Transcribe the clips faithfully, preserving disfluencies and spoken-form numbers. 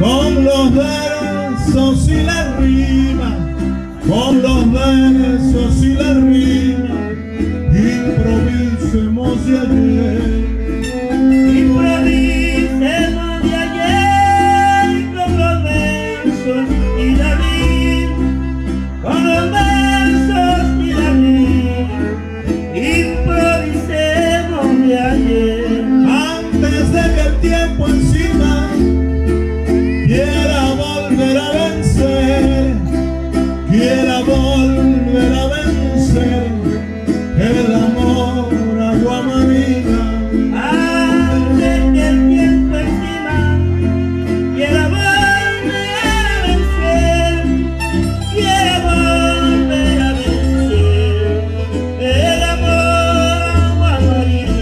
con los versos y la rima, con los versos y la rima, improvisemos de ayer, improvisemos de ayer, con los versos y la rima, con los versos y la rima, improvisemos de ayer, antes de que el tiempo encima quiera volver a vencer, quiera volver a vencer el amor agua marina. Antes que el tiempo encima quiera volver a vencer, quiera volver a vencer el amor agua marina.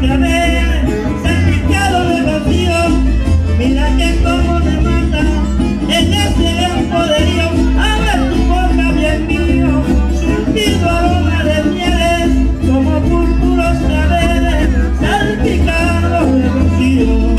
primavera, salpicado de vacío. Mira que como remata en este gran poderío. Abre tu boca, bien mío, surtido aroma de mieles, como púrpuros claveles, salpicados de vacío.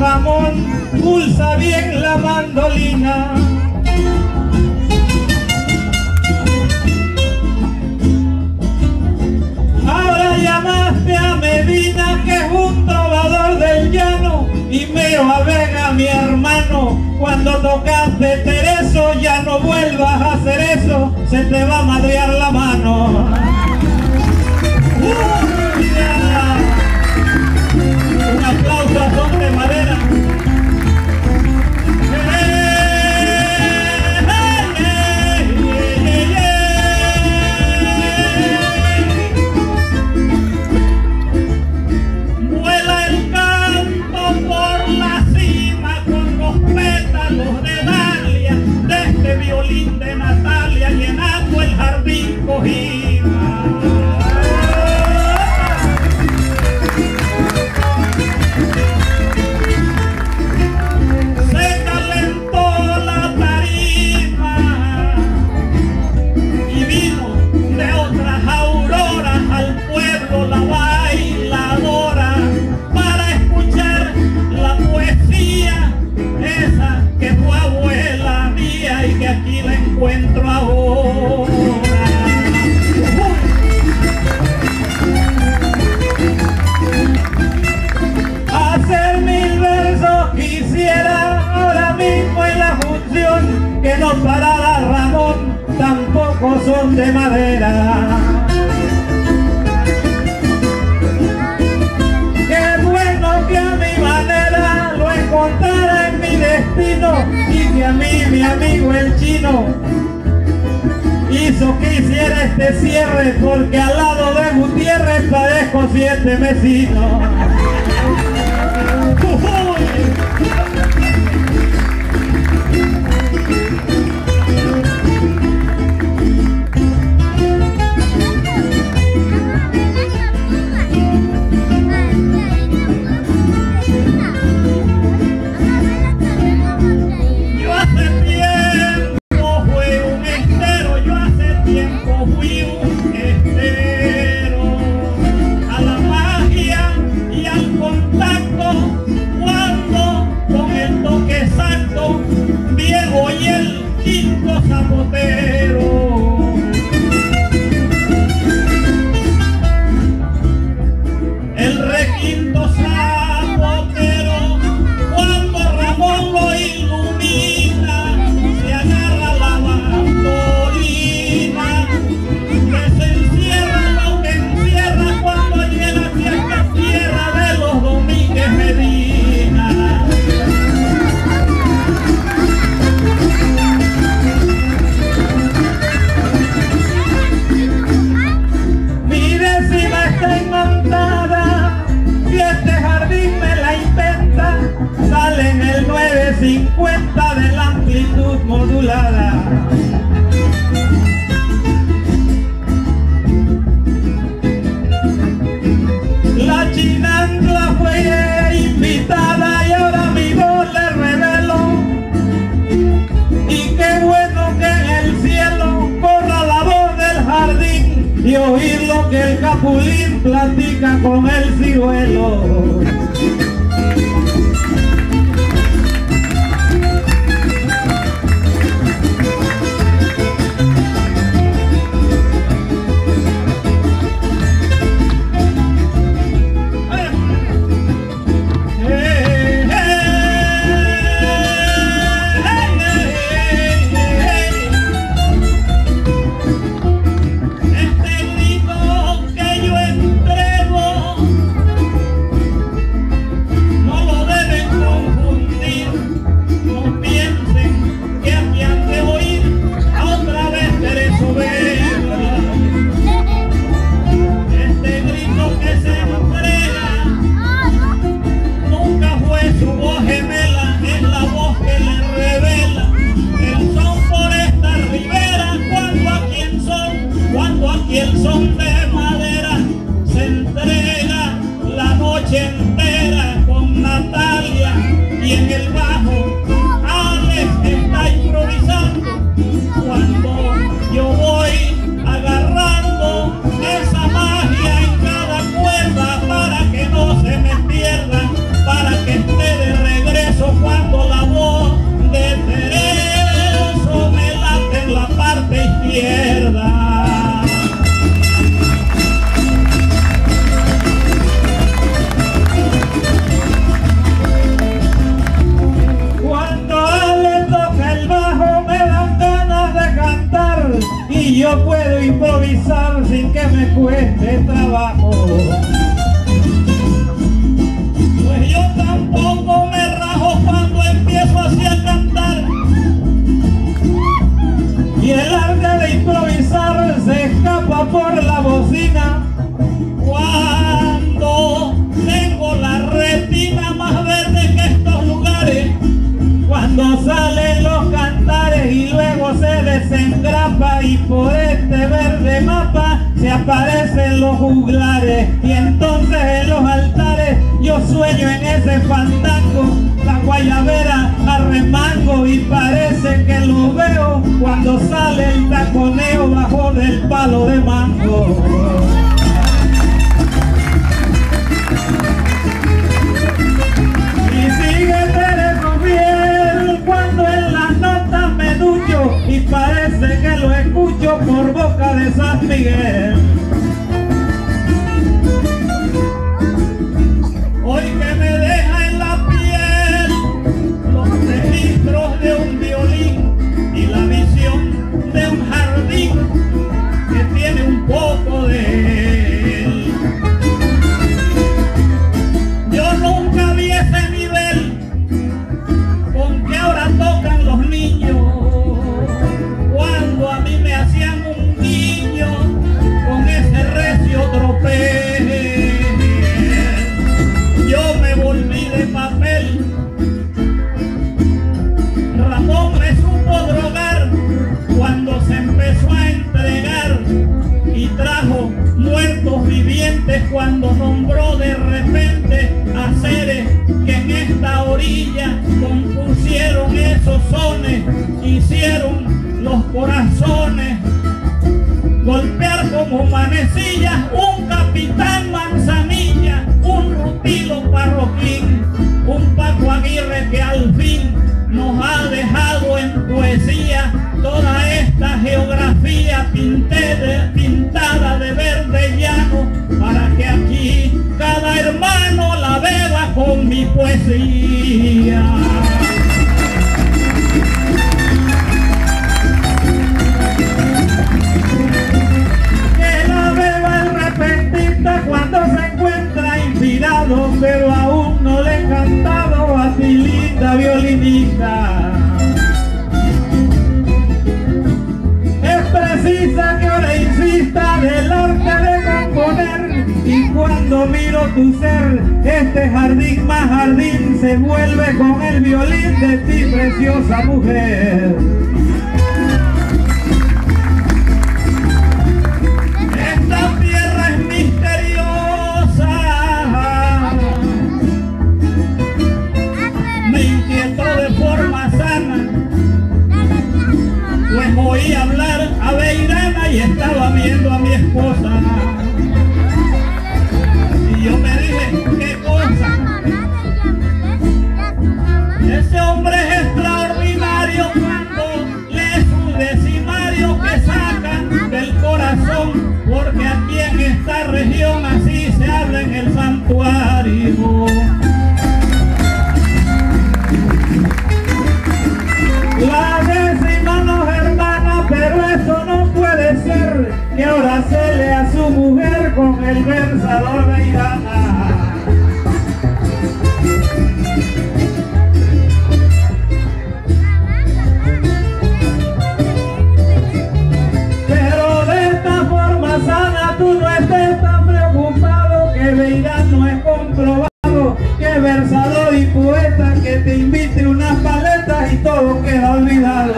Ramón pulsa bien la mandolina. Ahora llamaste a Medina, que es un trovador del llano, y meo a Vega, mi hermano. Cuando tocaste Tereso, ya no vuelvas a hacer eso, se te va a madrear la mano. ¡Uh, mira! Un aplauso a Don de Madera. Violín de Natalia llenando el jardín Cojima. Se calentó la tarima y vino de otras auroras al pueblo la bailadora para escuchar la poesía esa que fue abuela y que aquí la encuentro ahora. Hacer mil versos quisiera ahora mismo en la función, que no parara Ramón, tampoco son de madera. Qué bueno que a mi manera lo encontrara en mi destino, que a mí mi amigo el chino hizo que hiciera este cierre, porque al lado de Gutiérrez padezco siete vecinos. cincuenta de la amplitud modulada. La chinandla fue invitada y ahora mi voz le reveló. Y qué bueno que en el cielo corra la voz del jardín y oír lo que el capulín platica con el ciruelo. Para que esté de re aparecen los juglares y entonces en los altares yo sueño en ese fandango, la guayabera a remango, y parece que lo veo cuando sale el taconeo bajo del palo de mango. Y parece que lo escucho por boca de San Miguel. Hoy que me deja en la piel los registros de un violín y la visión de un jardín que tiene un poco de él. Yo nunca vi ese nivel con que ahora tocan los niños. Yo me volví de papel, Ramón me supo drogar cuando se empezó a entregar y trajo muertos vivientes cuando nombró de repente a seres que en esta orilla compusieron esos sones, hicieron los corazones golpear como manecillas, un capitán Manzanilla, un Rutilo Parroquín, un Paco Aguirre que al fin nos ha dejado en poesía toda esta geografía pintada, pintada de verde llano, para que aquí cada hermano la beba con mi poesía. Cuando se encuentra inspirado, pero aún no le he cantado a mi linda violinista. Es precisa que ahora insista delante de componer, y cuando miro tu ser, este jardín más jardín se vuelve con el violín de ti, preciosa mujer. Oí hablar a Veirana y estaba viendo a mi esposa. Y yo me dije, ¿qué cosa? Ese hombre es extraordinario cuando lee su decimario que sacan del corazón, porque aquí en esta región así se habla en el santuario. La décima no es, pero eso no puede ser, que ahora se le a su mujer con el versador de Irana. Pero de esta forma sana tú no estés tan preocupado, que Veirán no es comprobado, que versador y poeta, que te invite unas paletas y todo queda olvidado.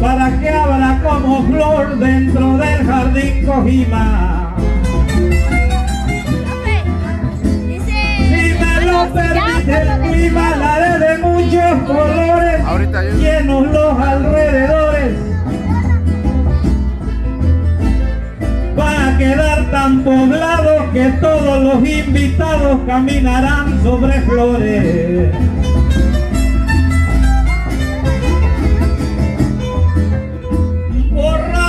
Para que abra como flor dentro del jardín Cojima. Si me lo permite el clima, la haré de muchos colores, llenos los alrededores. Va a quedar tan poblado que todos los invitados caminarán sobre flores. Cuando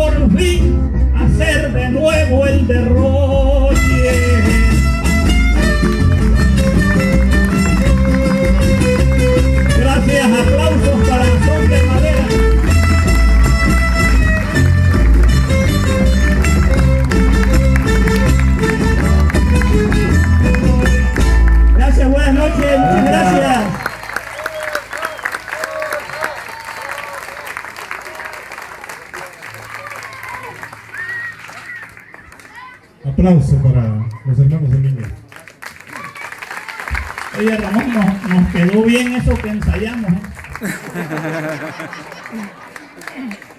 por fin hacer de nuevo el derroche. Gracias, aplausos para el son de madera. Gracias, buenas noches, muchas gracias. Aplauso para los hermanos Domínguez. Oye, Ramón, nos, nos quedó bien eso que ensayamos, ¿eh?